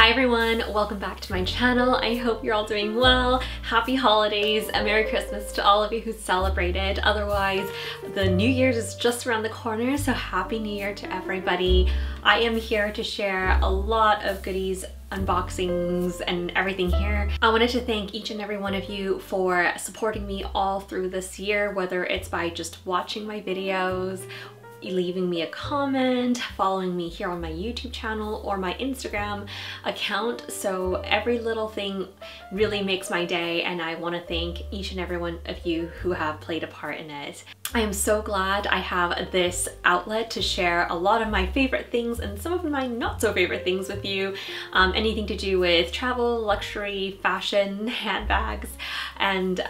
Hi everyone, welcome back to my channel. I hope you're all doing well. Happy holidays, a Merry Christmas to all of you who celebrated. Otherwise, the New Year's is just around the corner, so Happy New Year to everybody. I am here to share a lot of goodies, unboxings and everything here. I wanted to thank each and every one of you for supporting me all through this year, whether it's by just watching my videos, leaving me a comment, following me here on my YouTube channel or my Instagram account. So every little thing really makes my day, and I want to thank each and every one of you who have played a part in it. I am so glad I have this outlet to share a lot of my favorite things and some of my not so favorite things with you. Anything to do with travel, luxury, fashion, handbags, and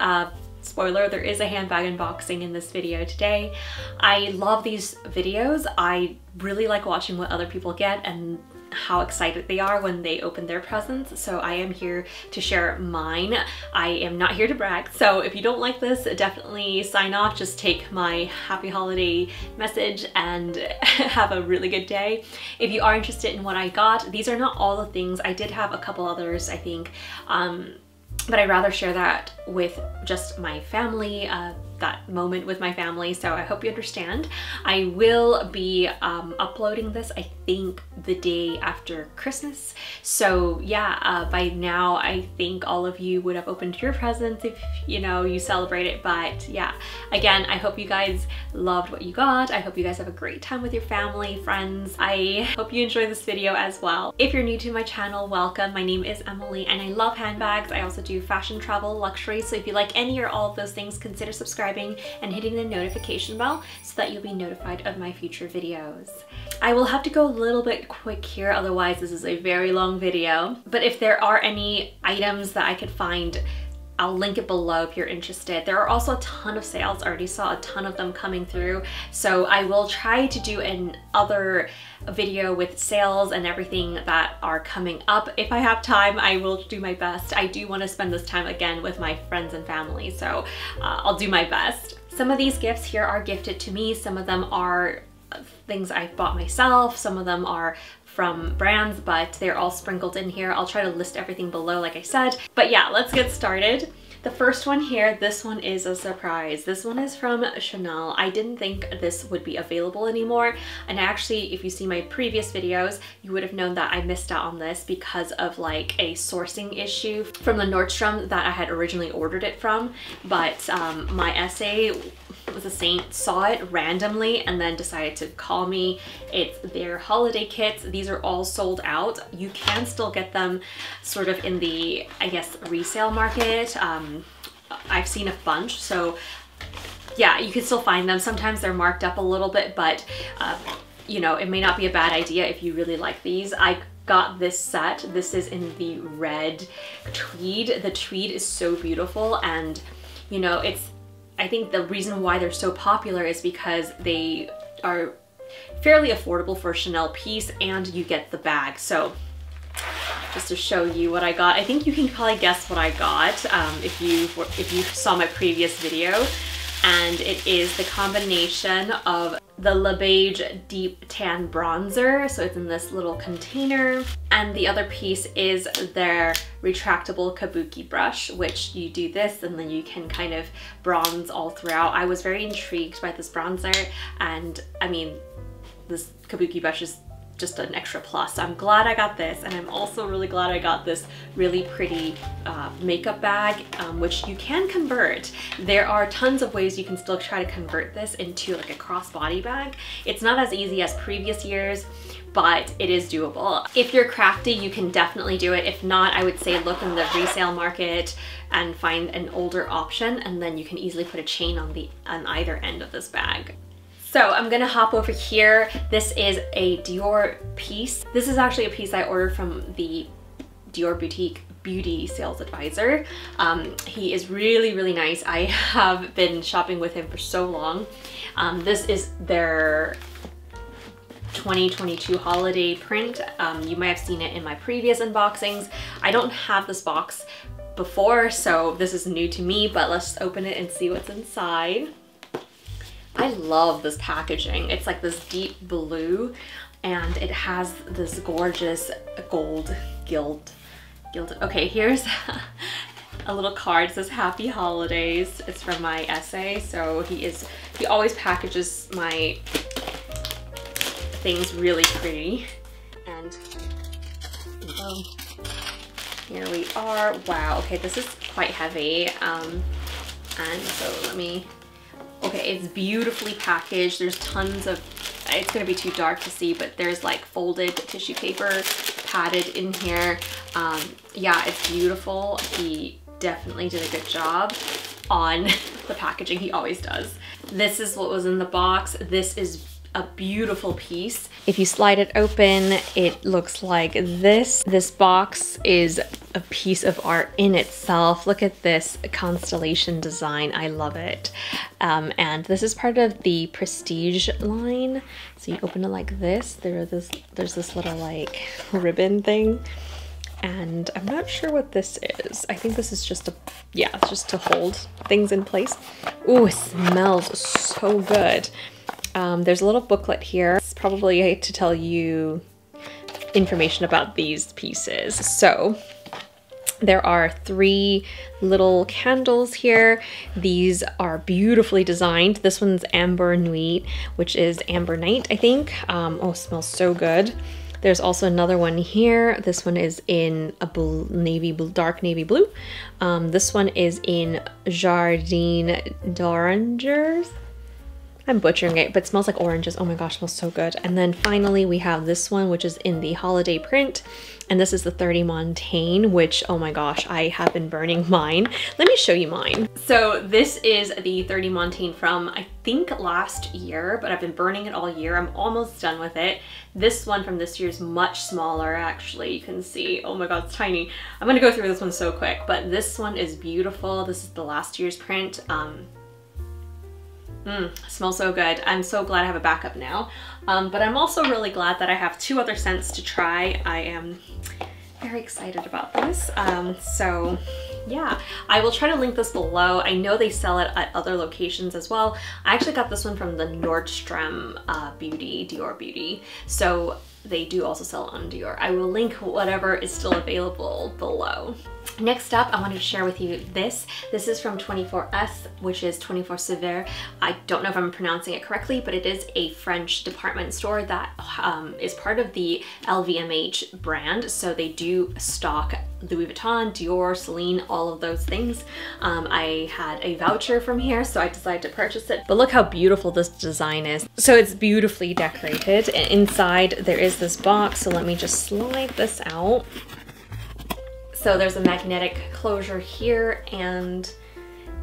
spoiler, there is a handbag unboxing in this video today. I love these videos. I really like watching what other people get and how excited they are when they open their presents, so I am here to share mine. I am not here to brag, so if you don't like this, definitely sign off. Just take my happy holiday message and have a really good day. If you are interested in what I got, these are not all the things. I did have a couple others, I think, but I'd rather share that with just my family, that moment with my family, so I hope you understand. I will be uploading this, I think, the day after Christmas. So yeah, by now I think all of you would have opened your presents if you know you celebrate it. But yeah, again, I hope you guys loved what you got. I hope you guys have a great time with your family, friends. I hope you enjoy this video as well. If you're new to my channel, welcome. My name is Emily and I love handbags. I also do fashion, travel, luxury, so if you like any or all of those things, consider subscribing and hitting the notification bell so that you'll be notified of my future videos. I will have to go a little bit quick here, otherwise this is a very long video, but if there are any items that I could find, I'll link it below if you're interested. There are also a ton of sales. I already saw a ton of them coming through, so I will try to do another video with sales and everything that are coming up. If I have time, I will do my best. I do want to spend this time again with my friends and family, so I'll do my best. Some of these gifts here are gifted to me. Some of them are things I've bought myself. Some of them are from brands, but they're all sprinkled in here. I'll try to list everything below like I said, but yeah, let's get started. The first one here, this one is a surprise. This one is from Chanel. I didn't think this would be available anymore, and actually, if you see my previous videos, you would have known that I missed out on this because of like a sourcing issue from the Nordstrom that I had originally ordered it from, but my SA was a saint, saw it randomly and then decided to call me. It's their holiday kits. These are all sold out. You can still get them sort of in the, I guess, resale market. I've seen a bunch, so yeah, you can still find them. Sometimes they're marked up a little bit, but you know, it may not be a bad idea if you really like these. I got this set. This is in the red tweed. The tweed is so beautiful, and you know, it's, I think the reason why they're so popular is because they are fairly affordable for a Chanel piece, and you get the bag. So just to show you what I got, I think you can probably guess what I got if you saw my previous video, and it is the combination of the Le Beige Deep Tan Bronzer, so it's in this little container, and the other piece is their retractable kabuki brush, which you do this and then you can kind of bronze all throughout. I was very intrigued by this bronzer, and I mean, this kabuki brush is just an extra plus. So I'm glad I got this, and I'm also really glad I got this really pretty makeup bag, which you can convert. There are tons of ways you can still try to convert this into like a crossbody bag. It's not as easy as previous years, but it is doable. If you're crafty, you can definitely do it. If not, I would say look in the resale market and find an older option, and then you can easily put a chain on either end of this bag. So I'm gonna hop over here. This is a Dior piece. This is actually a piece I ordered from the Dior Boutique Beauty Sales Advisor. He is really, really nice. I have been shopping with him for so long. This is their 2022 holiday print. You might have seen it in my previous unboxings. I don't have this box before, so this is new to me, but let's open it and see what's inside. I love this packaging. It's like this deep blue, and it has this gorgeous gold guilt. Okay, here's a little card. It says happy holidays. It's from my essay. So he always packages my things really pretty. And here we are. Wow, okay, this is quite heavy. And so let me, okay, it's beautifully packaged. There's tons of, it's gonna be too dark to see, but there's like folded tissue paper padded in here. Yeah, it's beautiful. He definitely did a good job on the packaging. He always does. This is what was in the box. This is a beautiful piece. If you slide it open, it looks like this. This box is a piece of art in itself. Look at this constellation design. I love it. And this is part of the Prestige line. So you open it like this. There's this little like ribbon thing. And I'm not sure what this is. I think this is just a, yeah, it's just to hold things in place. Ooh, it smells so good. There's a little booklet here. It's probably to tell you information about these pieces. So there are 3 little candles here. These are beautifully designed. This one's Amber Nuit, which is Amber Night, I think. Oh, smells so good. There's also another one here. This one is in a dark navy blue. This one is in Jardin d'Oranges. I'm butchering it, but it smells like oranges. Oh my gosh, smells so good. And then finally we have this one, which is in the holiday print. And this is the 30 Montaigne, which, oh my gosh, I have been burning mine. Let me show you mine. So this is the 30 Montaigne from, I think, last year, but I've been burning it all year. I'm almost done with it. This one from this year is much smaller, actually. You can see, oh my God, it's tiny. I'm gonna go through this one so quick, but this one is beautiful. This is the last year's print. Smells so good. I'm so glad I have a backup now. But I'm also really glad that I have 2 other scents to try. I am very excited about this. So yeah, I will try to link this below. I know they sell it at other locations as well. I actually got this one from the Nordstrom Dior Beauty. So they do also sell it on Dior. I will link whatever is still available below. Next up, I wanted to share with you this. This is from 24S, which is 24 Sèvres. I don't know if I'm pronouncing it correctly, but it is a French department store that is part of the LVMH brand. So they do stock Louis Vuitton, Dior, Celine, all of those things. I had a voucher from here, so I decided to purchase it. But look how beautiful this design is. So it's beautifully decorated. And inside there is this box, so let me just slide this out. So there's a magnetic closure here, and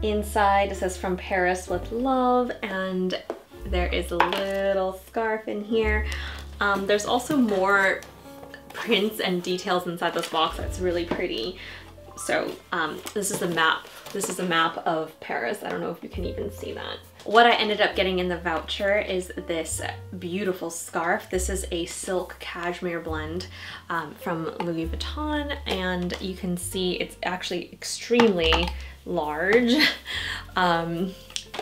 inside it says from Paris with love, and there is a little scarf in here. There's also more prints and details inside this box that's really pretty. So this is a map. This is a map of Paris. I don't know if you can even see that. What I ended up getting in the voucher is this beautiful scarf. This is a silk cashmere blend from Louis Vuitton, and you can see it's actually extremely large.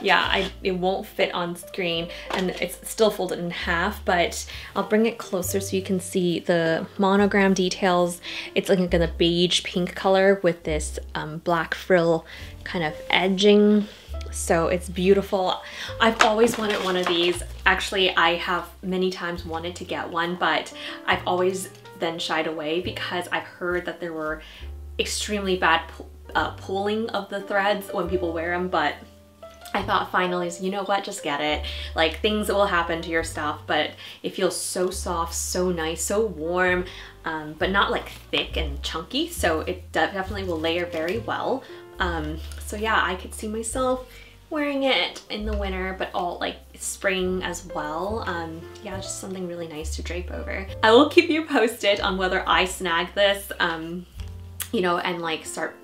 Yeah, it won't fit on screen, and it's still folded in half, but I'll bring it closer so you can see the monogram details. It's like a beige pink color with this black frill kind of edging. So it's beautiful. I've always wanted one of these. Actually, I have many times wanted to get one, but I've always then shied away because I've heard that there were extremely bad pulling of the threads when people wear them, but I thought finally, you know what, just get it. Like, things will happen to your stuff, but it feels so soft, so nice, so warm, but not like thick and chunky. So it definitely will layer very well. So yeah, I could see myself wearing it in the winter, but all like spring as well. Yeah, just something really nice to drape over. I will keep you posted on whether I snag this, you know, and like start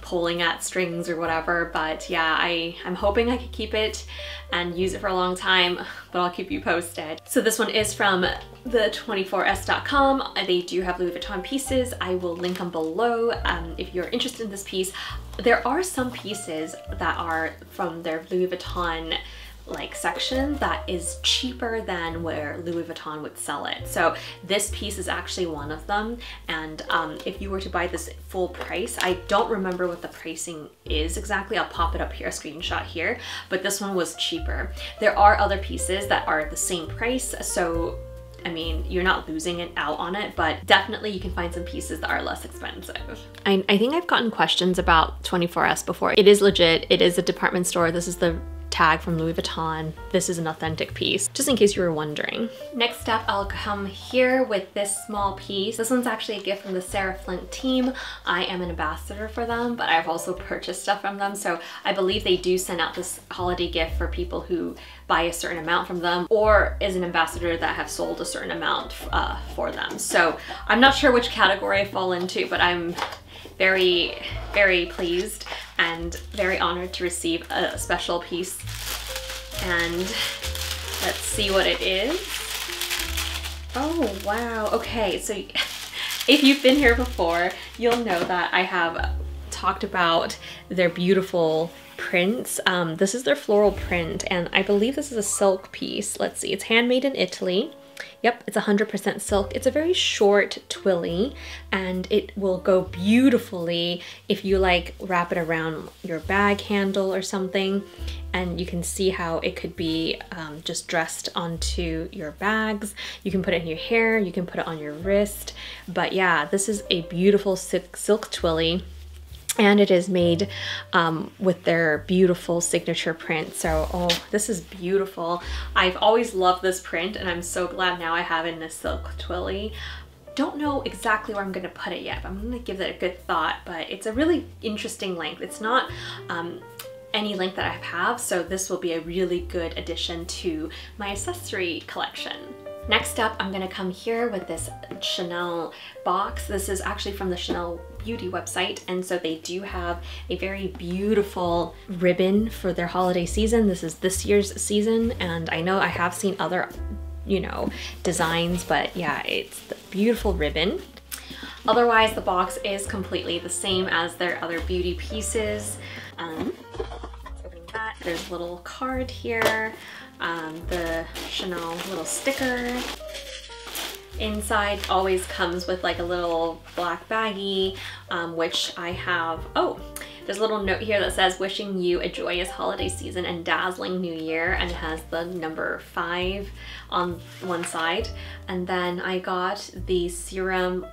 pulling at strings or whatever, but yeah, I'm hoping I could keep it and use it for a long time, but I'll keep you posted. So this one is from the 24s.com. They do have Louis Vuitton pieces. I will link them below if you're interested in this piece. There are some pieces that are from their Louis Vuitton like section that is cheaper than where Louis Vuitton would sell it. So this piece is actually one of them, and if you were to buy this full price, I don't remember what the pricing is exactly, I'll pop it up here, a screenshot here, but this one was cheaper. There are other pieces that are the same price, so I mean, you're not losing it out on it, but definitely you can find some pieces that are less expensive. I think I've gotten questions about 24S before. It is legit, it is a department store. This is the tag from Louis Vuitton. This is an authentic piece, just in case you were wondering. Next up, I'll come here with this small piece. This one's actually a gift from the Sarah Flint team. I am an ambassador for them, but I've also purchased stuff from them. So I believe they do send out this holiday gift for people who buy a certain amount from them or is an ambassador that have sold a certain amount for them. So I'm not sure which category I fall into, but I'm very, very pleased and very honored to receive a special piece. And let's see what it is. Oh, wow. Okay, so if you've been here before, you'll know that I have talked about their beautiful prints. This is their floral print, and I believe this is a silk piece. Let's see, it's handmade in Italy. Yep, it's 100% silk. It's a very short twilly, and it will go beautifully if you like wrap it around your bag handle or something, and you can see how it could be just dressed onto your bags. You can put it in your hair, you can put it on your wrist, but yeah, this is a beautiful silk twilly. And it is made with their beautiful signature print. So, oh, this is beautiful. I've always loved this print, and I'm so glad now I have it in a silk twilly. Don't know exactly where I'm gonna put it yet, but I'm gonna give that a good thought, but it's a really interesting length. It's not any length that I have, so this will be a really good addition to my accessory collection. Next up, I'm gonna come here with this Chanel box. This is actually from the Chanel beauty website, and so they do have a very beautiful ribbon for their holiday season. This is this year's season, and I know I have seen other, you know, designs, but yeah, it's the beautiful ribbon. Otherwise, the box is completely the same as their other beauty pieces. Opening that, there's a little card here. The Chanel little sticker. Inside always comes with like a little black baggie, which I have. Oh, there's a little note here that says, wishing you a joyous holiday season and dazzling new year, and it has the number 5 on one side. And then I got the serum,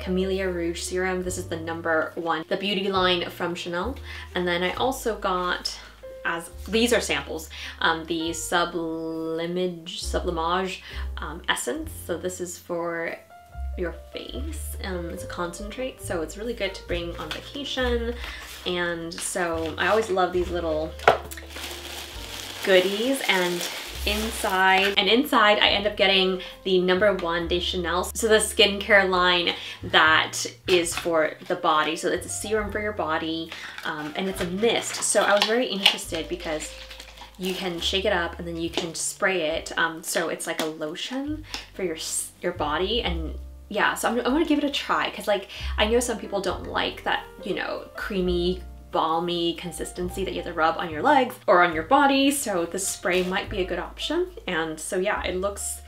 Camellia Rouge serum. This is the number 1, the beauty line from Chanel. And then I also got, as these are samples, the sublimage essence. So this is for your face. It's a concentrate, so it's really good to bring on vacation. And so I always love these little goodies. And inside I end up getting the number 1 Chanel, so the skincare line that is for the body. So it's a serum for your body, and it's a mist. So I was very interested because you can shake it up and then you can spray it, so it's like a lotion for your body. And yeah, so I'm gonna give it a try, because like I know some people don't like that, you know, creamy balmy consistency that you have to rub on your legs or on your body, so the spray might be a good option. And so yeah, it looks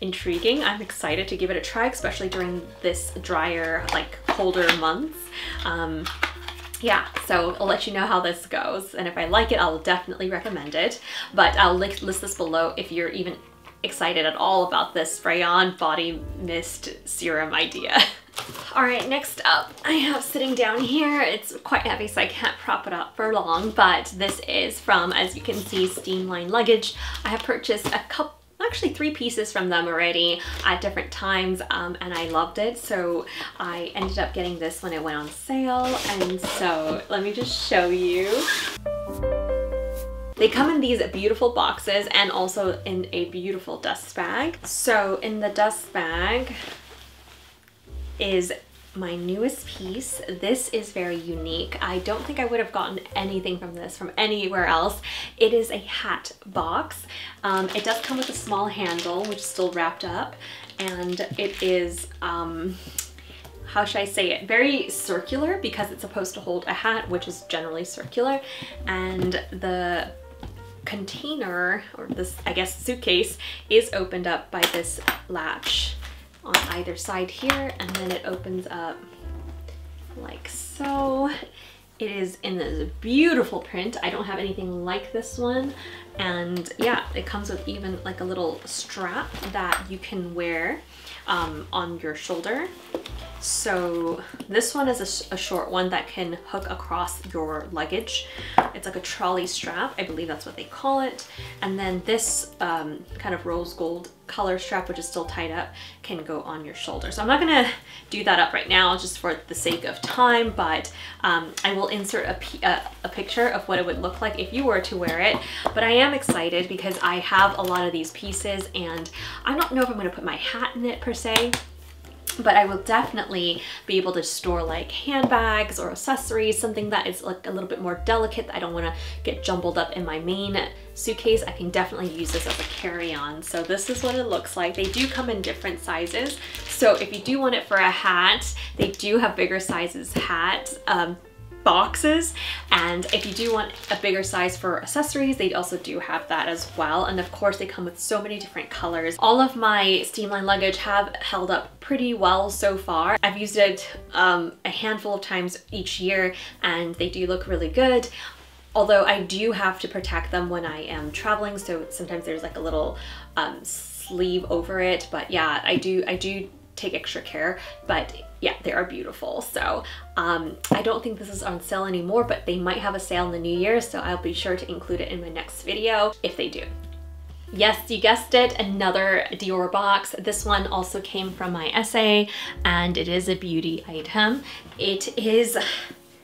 intriguing. I'm excited to give it a try, especially during this drier, like colder months. Yeah, so I'll let you know how this goes, and if I like it, I'll definitely recommend it, but I'll list this below if you're even excited at all about this spray-on body mist serum idea. All right, next up, I have sitting down here. It's quite heavy, so I can't prop it up for long, but this is from, as you can see, Steamline luggage. I have purchased a couple, actually 3 pieces from them already at different times, and I loved it, so I ended up getting this when it went on sale. And so let me just show you. They come in these beautiful boxes and also in a beautiful dust bag. So in the dust bag is my newest piece. This is very unique. I don't think I would have gotten anything from this from anywhere else. It is a hat box. It does come with a small handle, which is still wrapped up, and it is, how should I say it? Very circular, because it's supposed to hold a hat, which is generally circular, and the container, or this, I guess, suitcase, is opened up by this latch on either side here, and then it opens up like so. It is in this beautiful print. I don't have anything like this one. And yeah, it comes with even like a little strap that you can wear on your shoulder. So this one is a short one that can hook across your luggage. It's like a trolley strap, I believe that's what they call it. And then this kind of rose gold color strap, which is still tied up, can go on your shoulder. So I'm not gonna do that up right now just for the sake of time, but I will insert a picture of what it would look like if you were to wear it. But I am excited because I have a lot of these pieces, and I don't know if I'm gonna put my hat in it per se, but I will definitely be able to store like handbags or accessories, something that is like a little bit more delicate that I don't want to get jumbled up in my main suitcase. I can definitely use this as a carry-on. So this is what it looks like. They do come in different sizes. So if you do want it for a hat, they do have bigger sizes hat boxes, and if you do want a bigger size for accessories, they also do have that as well. And of course they come with so many different colors. All of my Steamline luggage have held up pretty well so far. I've used it a handful of times each year, and they do look really good. Although I do have to protect them when I am traveling, so sometimes there's like a little sleeve over it. But yeah, I do take extra care, but yeah, they are beautiful. So I don't think this is on sale anymore, but they might have a sale in the new year, so I'll be sure to include it in my next video if they do. Yes, you guessed it, another Dior box. This one also came from my essay, and it is a beauty item. It is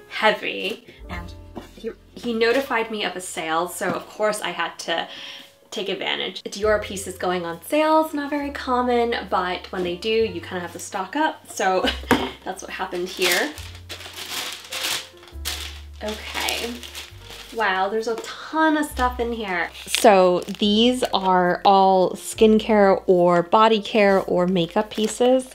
heavy, and he notified me of a sale, so of course I had to take advantage. Dior pieces going on sale is not very common, but when they do, you kind of have to stock up. So that's what happened here. Okay. Wow, there's a ton of stuff in here. So these are all skincare or body care or makeup pieces.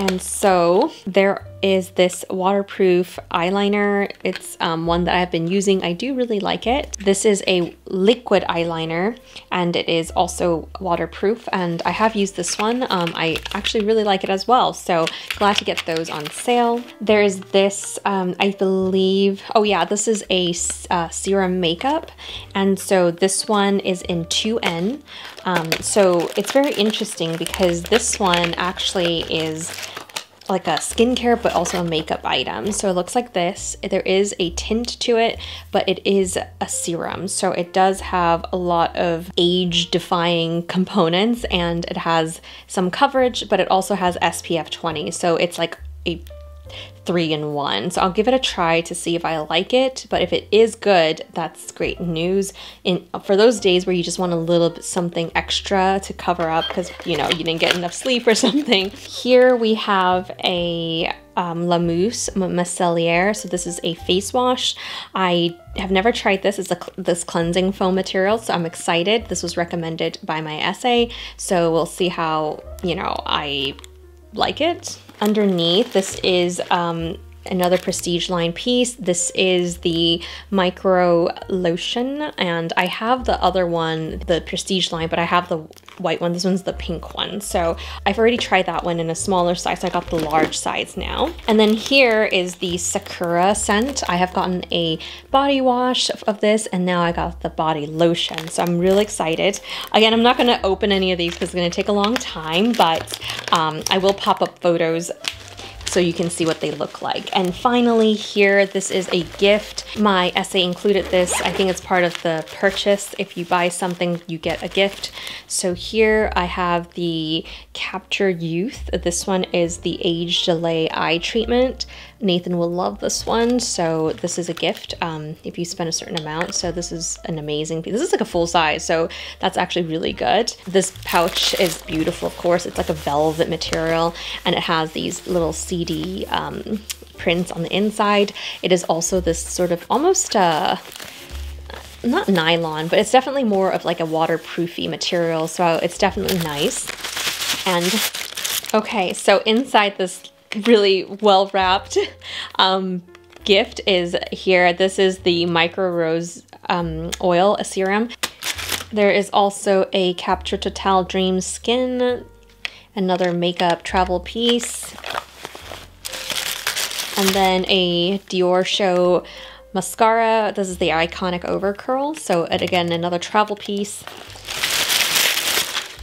And so there is this waterproof eyeliner. It's one that I've been using. I do really like it. This is a liquid eyeliner, and it is also waterproof, and I have used this one. I actually really like it as well, so glad to get those on sale. There is this, I believe, oh yeah, this is a serum makeup, and so this one is in 2N. So it's very interesting because this one actually is like a skincare but also a makeup item. So it looks like this. There is a tint to it, but it is a serum, so it does have a lot of age-defying components, and it has some coverage, but it also has SPF 20, so it's like a 3-in-1. So I'll give it a try to see if I like it, but if it is good, that's great news. And for those days where you just want a little bit something extra to cover up because, you know, you didn't get enough sleep or something. Here we have a La Mousse Micellar. So this is a face wash. I have never tried this. It's this cleansing foam material, so I'm excited. This was recommended by my essay, so we'll see how, you know, I like it. Underneath, this is another Prestige line piece. This is the micro lotion, and I have the other one, the Prestige line, but I have the white one. This one's the pink one. So I've already tried that one in a smaller size, so I got the large size now. And then here is the Sakura scent. I have gotten a body wash of this, and now I got the body lotion, so I'm really excited. Again, I'm not going to open any of these because it's going to take a long time, but I will pop up photos so you can see what they look like. And finally here, this is a gift. My essay included this. I think it's part of the purchase. If you buy something, you get a gift. So here I have the Capture Youth. This one is the Age Delay Eye Treatment. Nathan will love this one, so this is a gift if you spend a certain amount. So this is an amazing piece. This is like a full size, so that's actually really good. This pouch is beautiful, of course. It's like a velvet material, and it has these little CD prints on the inside. It is also this sort of almost not nylon, but it's definitely more of like a waterproofy material, so it's definitely nice. And okay, so inside this really well wrapped gift is here. This is the micro rose oil serum. There is also a Capture Total Dream Skin, another makeup travel piece, and then a Dior Show mascara. This is the Iconic Over Curl, so again, another travel piece.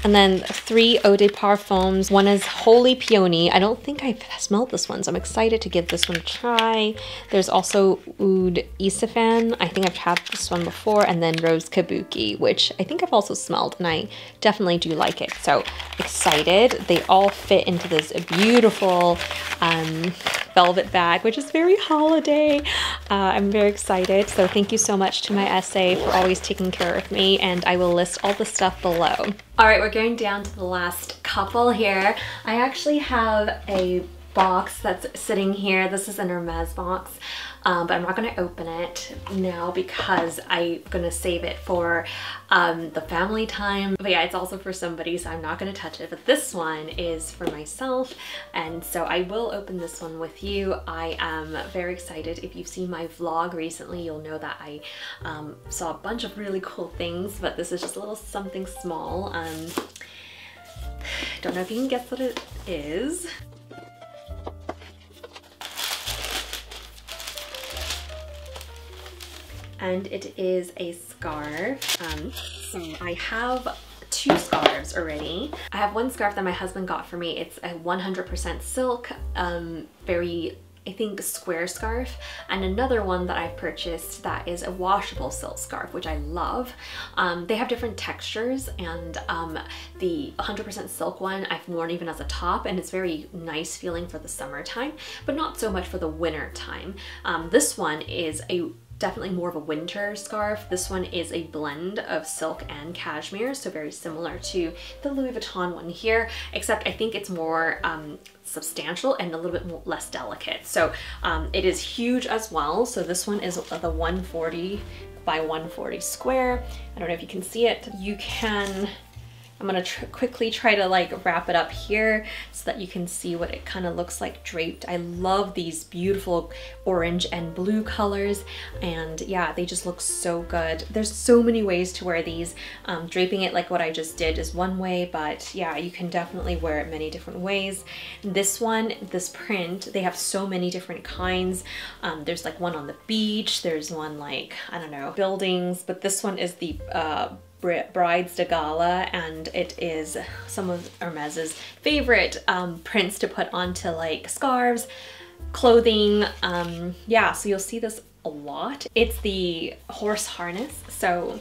And then 3 Eau de Parfums. One is Holy Peony. I don't think I've smelled this one, so I'm excited to give this one a try. There's also Oud Isifan. I think I've had this one before. And then Rose Kabuki, which I think I've also smelled, and I definitely do like it. So excited. They all fit into this beautiful velvet bag, which is very holiday. I'm very excited. So thank you so much to my SA for always taking care of me, and I will list all the stuff below. All right, we're going down to the last couple here. I actually have a box that's sitting here. This is an Hermès box, but I'm not going to open it now because I'm going to save it for the family time. But yeah, it's also for somebody, so I'm not going to touch it. But this one is for myself, and so I will open this one with you. I am very excited. If you've seen my vlog recently, you'll know that I saw a bunch of really cool things, but this is just a little something small. Don't know if you can guess what it is. And it is a scarf. So I have 2 scarves already. I have one scarf that my husband got for me. It's a 100% silk, very, I think, square scarf, and another one that I've purchased that is a washable silk scarf, which I love. They have different textures, and the 100% silk one I've worn even as a top, and it's very nice feeling for the summertime, but not so much for the winter time. This one is definitely more of a winter scarf. This one is a blend of silk and cashmere, so very similar to the Louis Vuitton one here, except I think it's more substantial and a little bit more, less delicate. So it is huge as well. So this one is the 140 by 140 square. I don't know if you can see it. You can, I'm gonna quickly try to like wrap it up here so that you can see what it kind of looks like draped. I love these beautiful orange and blue colors, and yeah, they just look so good. There's so many ways to wear these. Draping it like what I just did is one way, but yeah, you can definitely wear it many different ways. This one, this print, they have so many different kinds. There's like one on the beach, there's one like, I don't know, buildings, but this one is the Brides de Gala, and it is some of Hermès's favorite prints to put onto like scarves, clothing. Yeah, so you'll see this a lot. It's the horse harness, so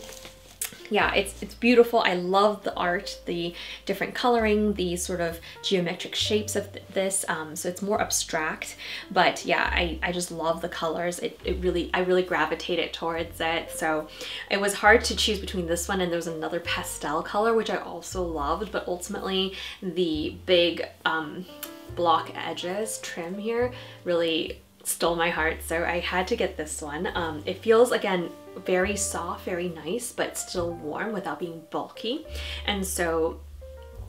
yeah, it's beautiful. I love the art, the different coloring, the sort of geometric shapes of this. So it's more abstract, but yeah, I just love the colors. I really gravitated towards it. So it was hard to choose between this one and there was another pastel color, which I also loved, but ultimately the big block edges trim here really stole my heart, so I had to get this one. It feels, again, very soft, very nice, but still warm without being bulky, and so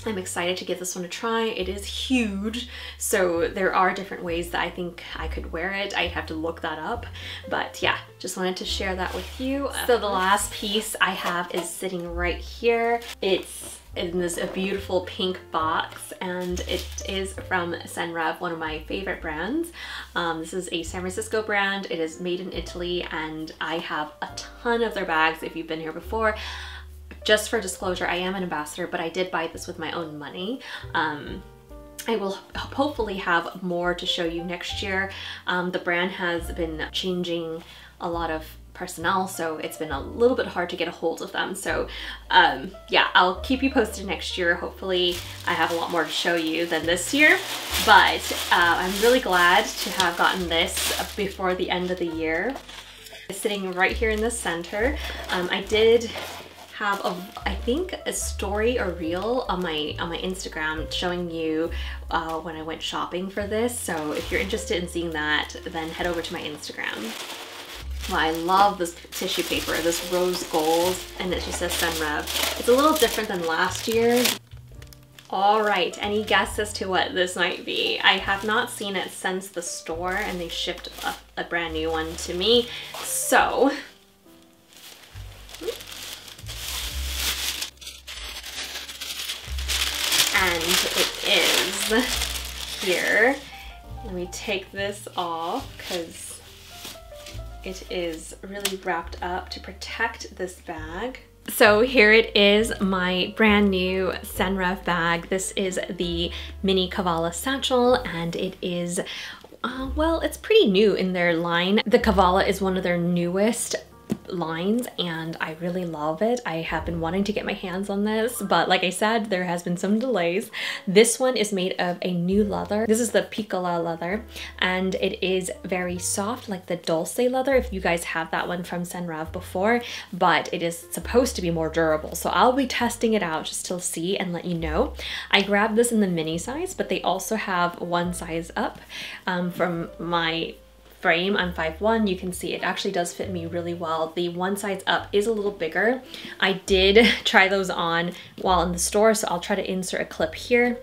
I'm excited to give this one a try. It is huge, so there are different ways that I think I could wear it. I'd have to look that up, but yeah, just wanted to share that with you. So the last piece I have is sitting right here. It's in this beautiful pink box, and it is from Senreve, one of my favorite brands. This is a San Francisco brand. It is made in Italy, and I have a ton of their bags if you've been here before. Just for disclosure, I am an ambassador, but I did buy this with my own money. I will hopefully have more to show you next year. The brand has been changing a lot of personnel, so it's been a little bit hard to get a hold of them. So yeah, I'll keep you posted next year. Hopefully I have a lot more to show you than this year, but I'm really glad to have gotten this before the end of the year. It's sitting right here in the center. I did have I think a story or reel on my Instagram showing you when I went shopping for this, so if you're interested in seeing that, then head over to my Instagram. Well, I love this tissue paper, this rose gold, and it just says Senreve. It's a little different than last year's. All right, any guess as to what this might be? I have not seen it since the store, and they shipped a brand new one to me, so it is here. Let me take this off because it is really wrapped up to protect this bag. So here it is, my brand new Senreve bag. This is the mini Cavalla satchel, and it is, well, it's pretty new in their line. The Cavalla is one of their newest lines and I really love it. I have been wanting to get my hands on this, but like I said, there has been some delays. This one is made of a new leather. This is the Piccola leather, and it is very soft, like the Dulce leather, if you guys have that one from Senreve before, but it is supposed to be more durable. So I'll be testing it out just to see and let you know. I grabbed this in the mini size, but they also have one size up from my frame. I'm 5'1", you can see it actually does fit me really well. The one size up is a little bigger. I did try those on while in the store, so I'll try to insert a clip here.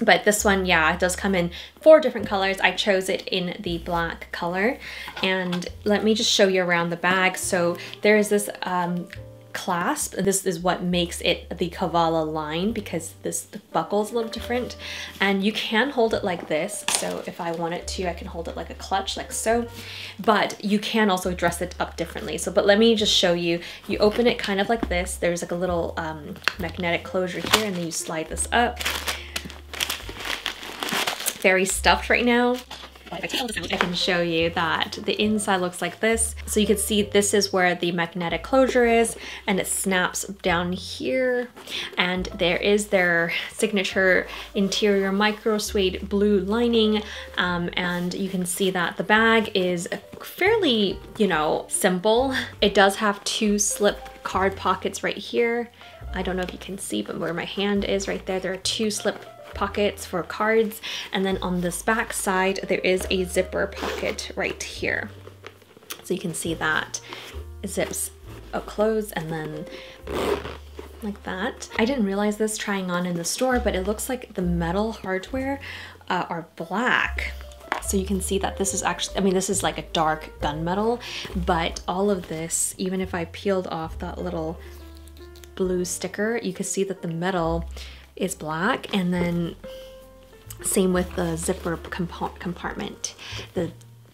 But this one, yeah, it does come in 4 different colors. I chose it in the black color. And let me just show you around the bag. So there is this clasp. This is what makes it the Cavalla line, because the buckle is a little different, and you can hold it like this. So if I wanted to, I can hold it like a clutch, like so, but you can also dress it up differently. So, but let me just show you, you open it kind of like this. There's like a little magnetic closure here, and then you slide this up. Very stuffed right now. I can show you that the inside looks like this. So you can see this is where the magnetic closure is, and it snaps down here. And there is their signature interior micro suede blue lining. And you can see that the bag is fairly, you know, simple. It does have 2 slip card pockets right here. I don't know if you can see, but where my hand is right there, there are 2 slip pockets for cards, and then on this back side there is a zipper pocket right here, so you can see that it zips up close and then like that. I didn't realize this trying on in the store, but it looks like the metal hardware are black. So you can see that this is actually, I mean, this is like a dark gunmetal, but all of this, even if I peeled off that little blue sticker, you can see that the metal is black, and then same with the zipper compartment, the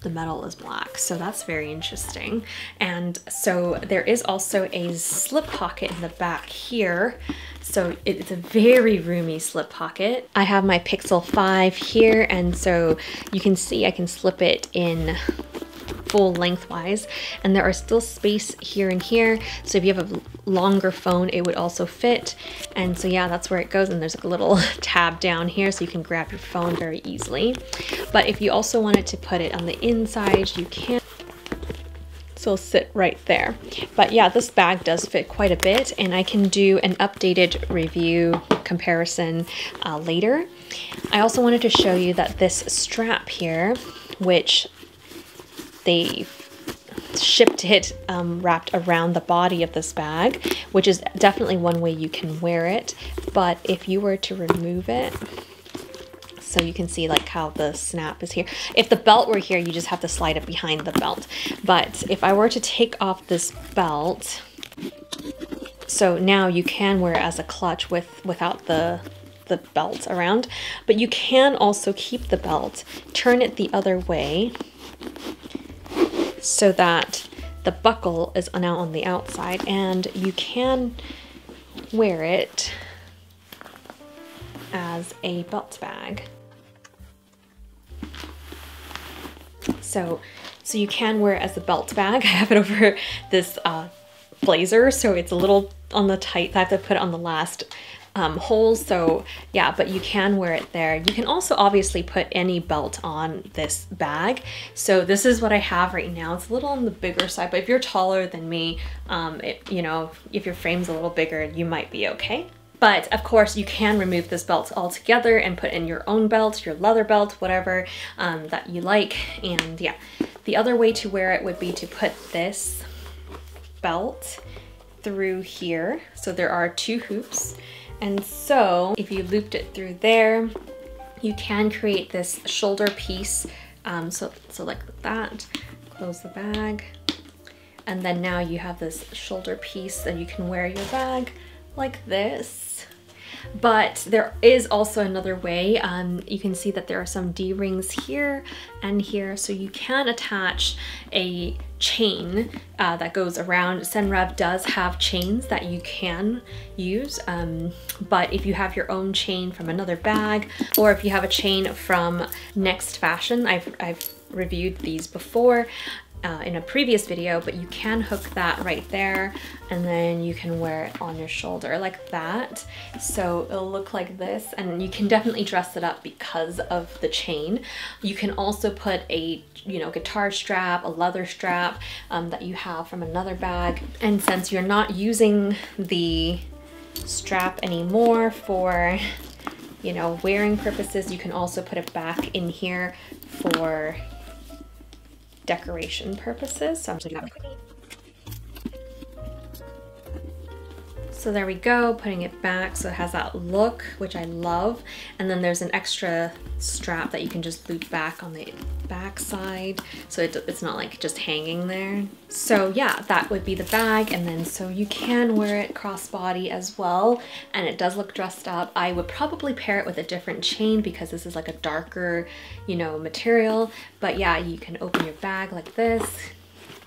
metal is black. So that's very interesting. And so there is also a slip pocket in the back here, so it's a very roomy slip pocket. I have my Pixel 5 here, and so you can see I can slip it in full lengthwise, and there are still space here and here, so if you have a longer phone it would also fit. And so yeah, that's where it goes, and there's like a little tab down here so you can grab your phone very easily. But if you also wanted to put it on the inside, you can, so it'll sit right there. But yeah, this bag does fit quite a bit, and I can do an updated review comparison later. I also wanted to show you that this strap here, which they shipped it wrapped around the body of this bag, which is definitely one way you can wear it. But if you were to remove it, so you can see like how the snap is here. If the belt were here, you just have to slide it behind the belt. But if I were to take off this belt, so now you can wear it as a clutch without the belt around, but you can also keep the belt, turn it the other way, so that the buckle is now on the outside, and you can wear it as a belt bag. So you can wear it as a belt bag. I have it over this blazer, so it's a little on the tight. I have to put it on the last hole, so yeah, but you can wear it there. You can also obviously put any belt on this bag. So this is what I have right now. It's a little on the bigger side, but if you're taller than me, you know, if your frame's a little bigger, you might be okay. But of course you can remove this belt altogether and put in your own belt, your leather belt, whatever that you like. And yeah, the other way to wear it would be to put this belt through here. So there are 2 hoops. And so if you looped it through there, you can create this shoulder piece. So like that, close the bag. And then now you have this shoulder piece that you can wear your bag like this. But there is also another way. You can see that there are some D-rings here and here, so you can attach a chain that goes around. Senreve does have chains that you can use, but if you have your own chain from another bag, or if you have a chain from Next Fashion, I've reviewed these before in a previous video, but you can hook that right there and then you can wear it on your shoulder like that. So it'll look like this, and you can definitely dress it up because of the chain. You can also put a, you know, guitar strap, a leather strap that you have from another bag. And since you're not using the strap anymore for, you know, wearing purposes, you can also put it back in here for decoration purposes. So I'm just gonna... So there we go, putting it back so it has that look, which I love. And then there's an extra strap that you can just loop back on the back side, so it's not like just hanging there. So yeah, that would be the bag, and then so you can wear it crossbody as well, and it does look dressed up. I would probably pair it with a different chain because this is like a darker, you know, material. But yeah, you can open your bag like this,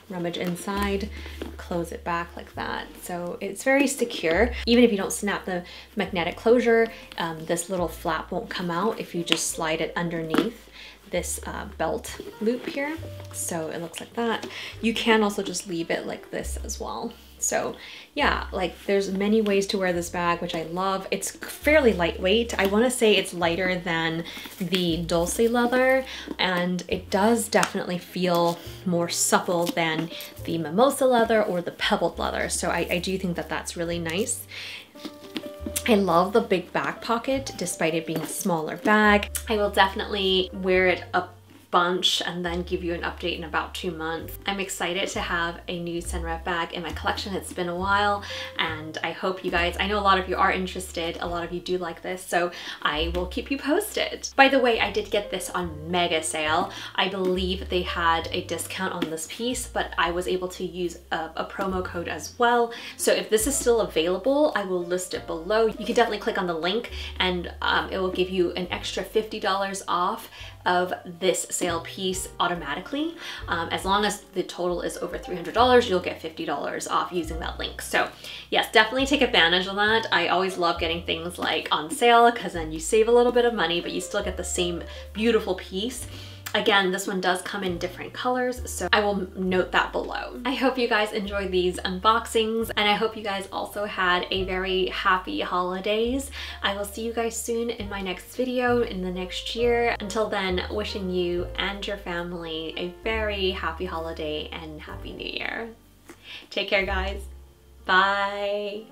rummage inside, close it back like that. So it's very secure. Even if you don't snap the magnetic closure, this little flap won't come out if you just slide it underneath this belt loop here. So it looks like that. You can also just leave it like this as well. So yeah, like there's many ways to wear this bag, which I love. It's fairly lightweight. I want to say it's lighter than the Dulce leather, and it does definitely feel more supple than the Mimosa leather or the pebbled leather. So I do think that that's really nice. I love the big back pocket, despite it being a smaller bag. I will definitely wear it up bunch and then give you an update in about 2 months. I'm excited to have a new Senreve bag in my collection. It's been a while, and I hope you guys, I know a lot of you are interested, a lot of you do like this, so I will keep you posted. By the way, I did get this on mega sale. I believe they had a discount on this piece, but I was able to use a promo code as well. So if this is still available, I will list it below. You can definitely click on the link, and it will give you an extra $50 off of this sale piece automatically. As long as the total is over $300, you'll get $50 off using that link. So yes, definitely take advantage of that. I always love getting things like on sale, because then you save a little bit of money, but you still get the same beautiful piece. Again, this one does come in different colors, so I will note that below. I hope you guys enjoyed these unboxings, and I hope you guys also had a very happy holidays. I will see you guys soon in my next video in the next year. Until then, wishing you and your family a very happy holiday and happy new year. Take care, guys. Bye.